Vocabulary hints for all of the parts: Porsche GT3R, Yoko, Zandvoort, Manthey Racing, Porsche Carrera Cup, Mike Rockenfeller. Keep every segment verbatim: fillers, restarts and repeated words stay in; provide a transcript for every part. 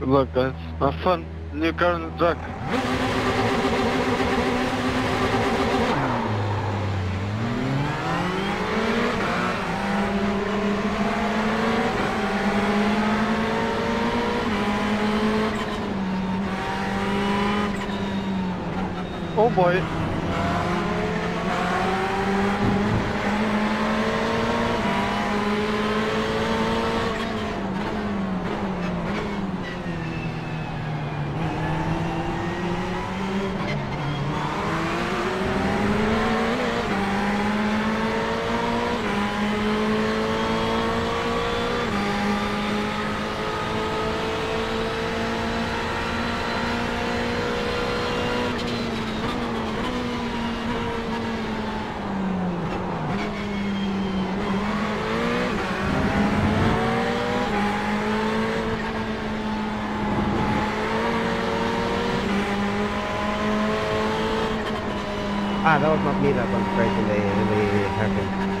Good luck, guys. Have fun. New car on the track. Oh boy. Ah, that was not me that went straight in the, in the hairpin.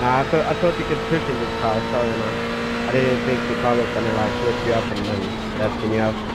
Nah, I thought, I thought you could push in this car, sorry man. I didn't think the car was gonna like lift you up and then lifting you up.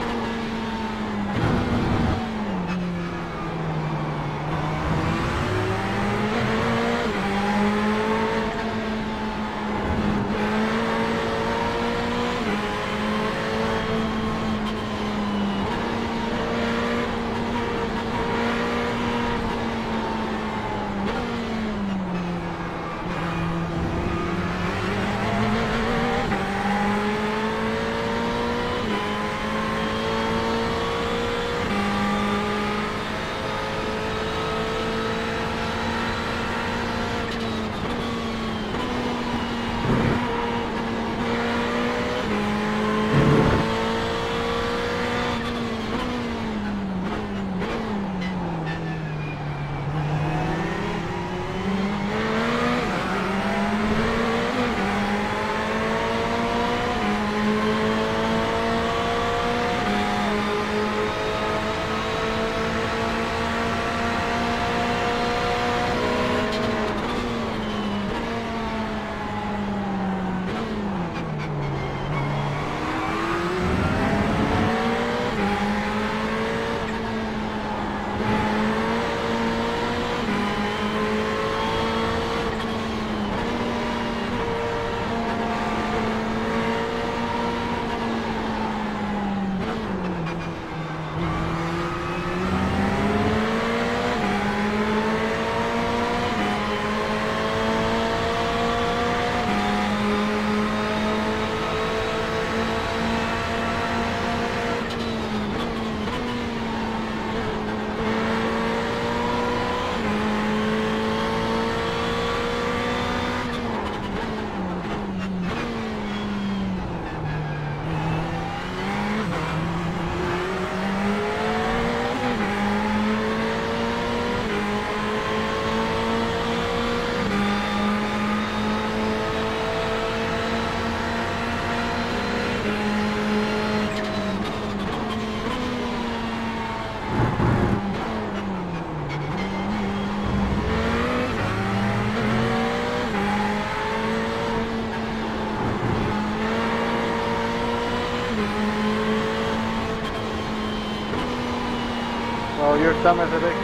Oh, you're dumb as a dick.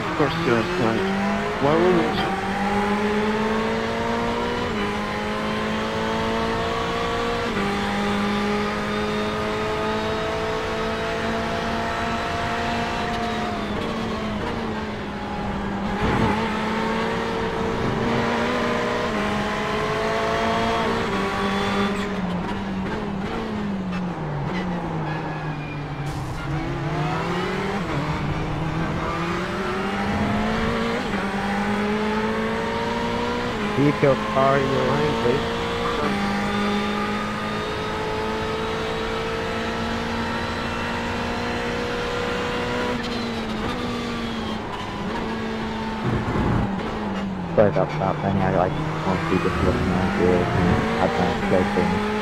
Of course you are sorry. Why wouldn't you? Vehicle car in your line, please. Sorry about that thing, I like want to be just looking at you and I've done great things.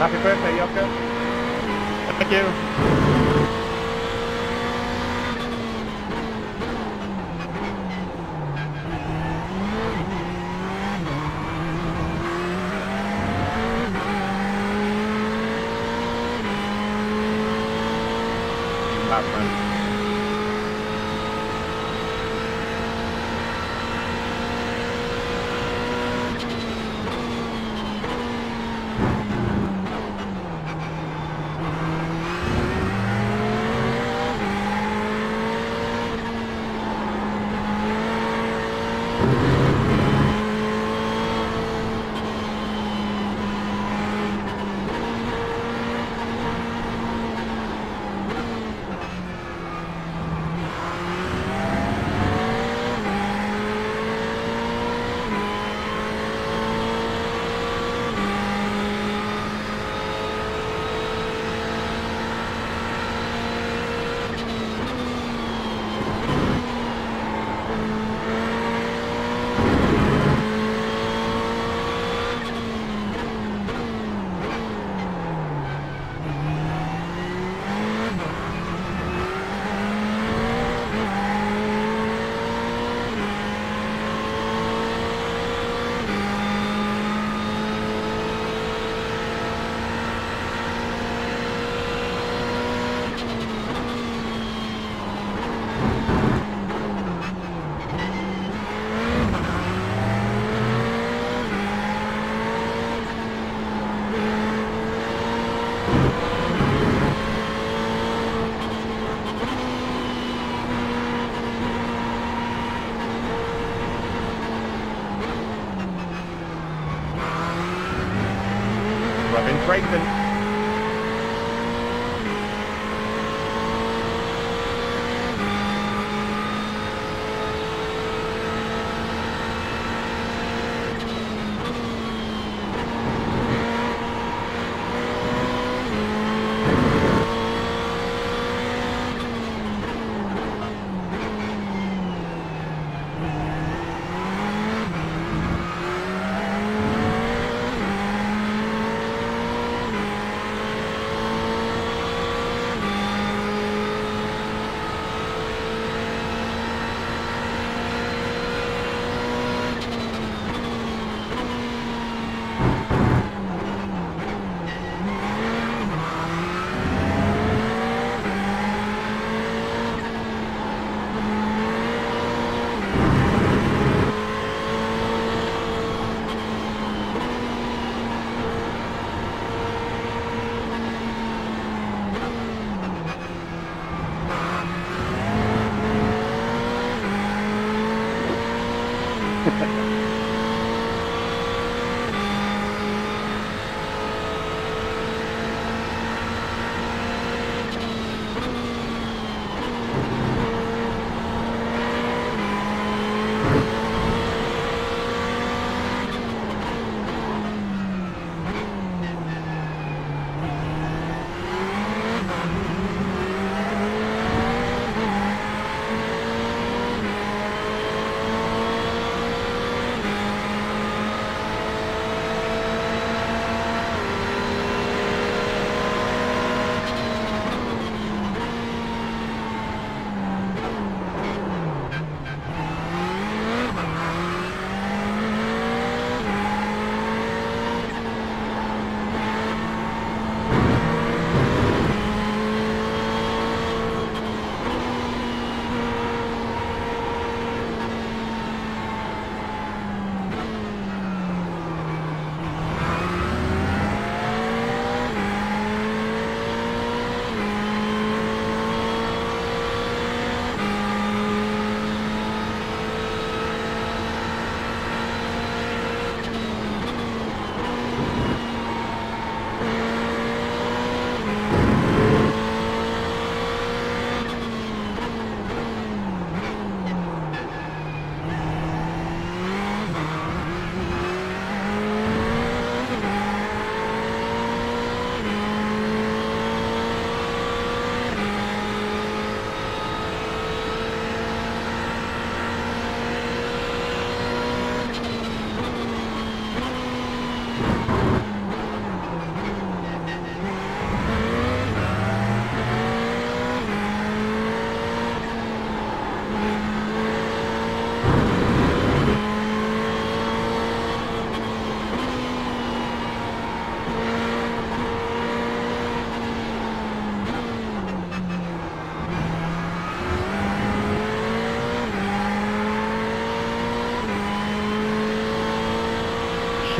Happy birthday, Yoko. Thank you. Bye, friend.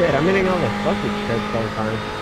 shit, I'm hitting all the fucking shit sometimes.